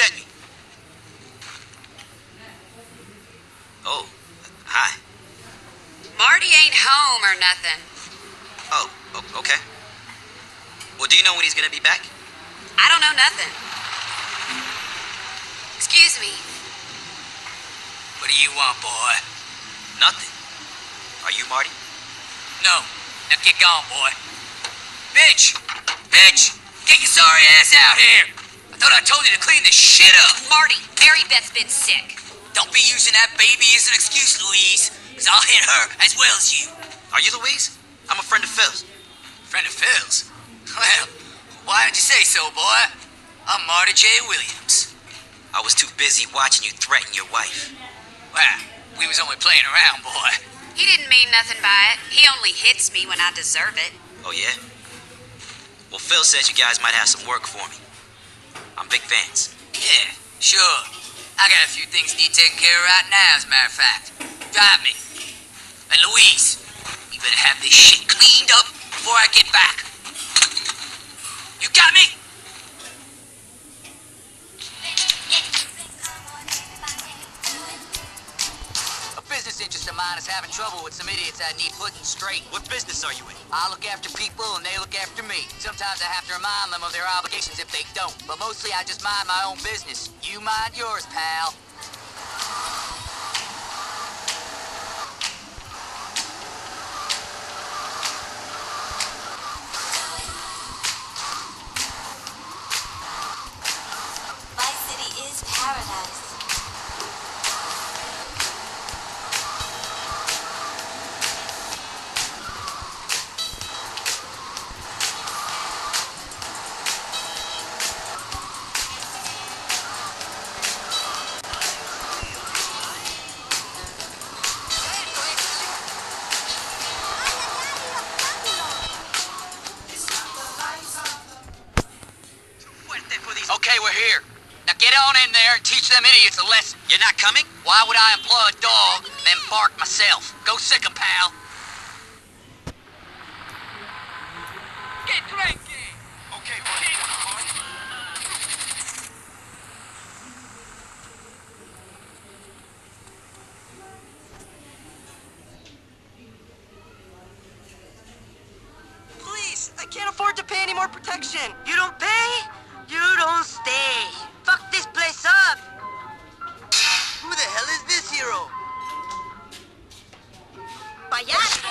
sent me. Oh, hi. Marty ain't home or nothing. Oh, okay. Well, do you know when he's gonna be back? I don't know nothing. Excuse me. What do you want, boy? Nothing. Are you Marty? No. Now get gone, boy. Bitch! Bitch! Get your sorry ass out here! I thought I told you to clean this shit up! Marty, Mary Beth's been sick. Don't be using that baby as an excuse, Louise. Because I'll hit her as well as you. Are you Louise? I'm a friend of Phil's. Friend of Phil's? Well, why did you say so, boy? I'm Marty J. Williams. I was too busy watching you threaten your wife. Well, we was only playing around, boy. He didn't mean nothing by it. He only hits me when I deserve it. Oh, yeah? Well, Phil says you guys might have some work for me. I'm Big Vance. Yeah, sure. I got a few things need taken care of right now, as a matter of fact. Drive me. And Louise, you better have this shit cleaned up before I get back. You got me? A business interest of mine is having trouble with some idiots I need putting straight. What business are you in? I look after people and they look after me. Sometimes I have to remind them of their obligations if they don't. But mostly I just mind my own business. You mind yours, pal. You're not coming? Why would I employ a dog and then bark myself? Go sick 'em, pal. Get drinking. Okay, what? Please, I can't afford to pay any more protection. You don't pay? You don't stay. Fuck this place up. Who the hell is this hero? Payaso!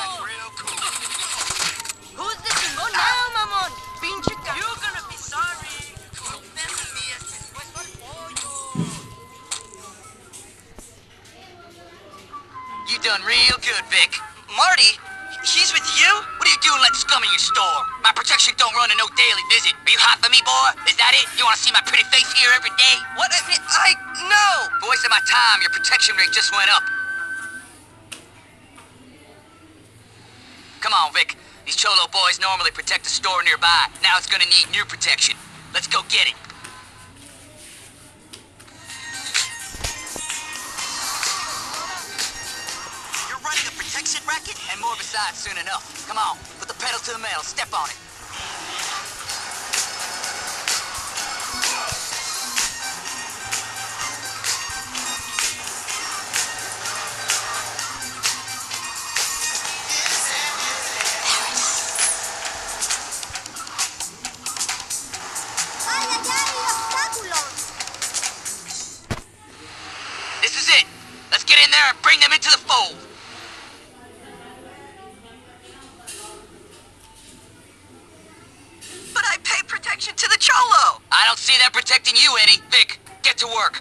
Who's the chingona? Now, mamon! Pinche cabrón! You're gonna be sorry! You done real good, Vic. Marty, she's with you? What are you doing letting scum in your store? My protection don't run to no daily visit. Are you hot for me, boy? Is that it? You wanna see my pretty face here every day? What? I mean, no! But wasting my time, your protection rate just went up. Come on, Vic. These Cholo boys normally protect a store nearby. Now it's gonna need new protection. Let's go get it. You're running a protection racket? And more besides soon enough. Come on, put the pedal to the metal, step on it.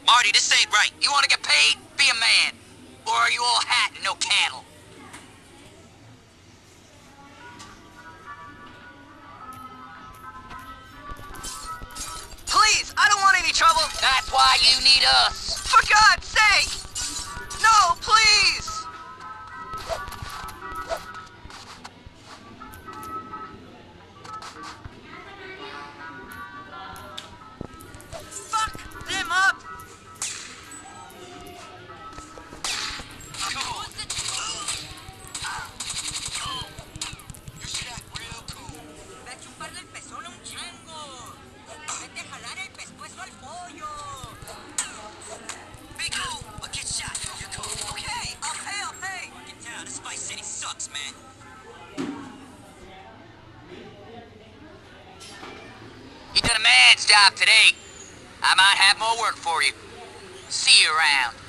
Marty, this ain't right. You want to get paid? Be a man. Or are you all hat and no cattle? Please, I don't want any trouble. That's why you need us. For God's sake! No, please! job today. I might have more work for you. See you around.